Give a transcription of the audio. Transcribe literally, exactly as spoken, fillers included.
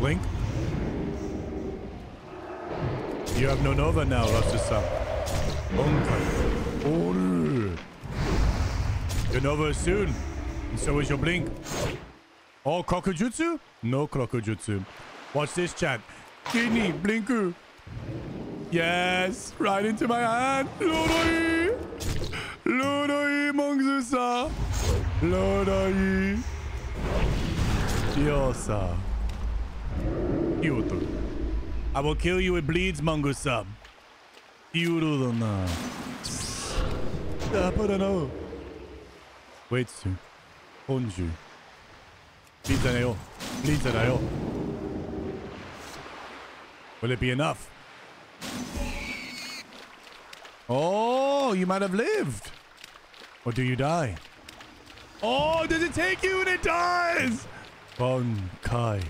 Link? You have no Nova now, Ratsu-san. Bankai. Oru. Your Nova is soon, and so is your Blink. Oh, Kokujutsu? No Kokujutsu. Watch this, chat. Kini, Blinku. Yes, right into my hand. Loroi. Loroi, Mongzu-san. Loroi. Yosa. Yoto. I will kill you, it bleeds, Mongoose-san. Yuru-dona. Daparano. Waitsu. Honju. Bleeds are yo. Bleeds are yo. Will it be enough? Oh, you might have lived. Or do you die? Oh, does it take you and it dies? Bankai.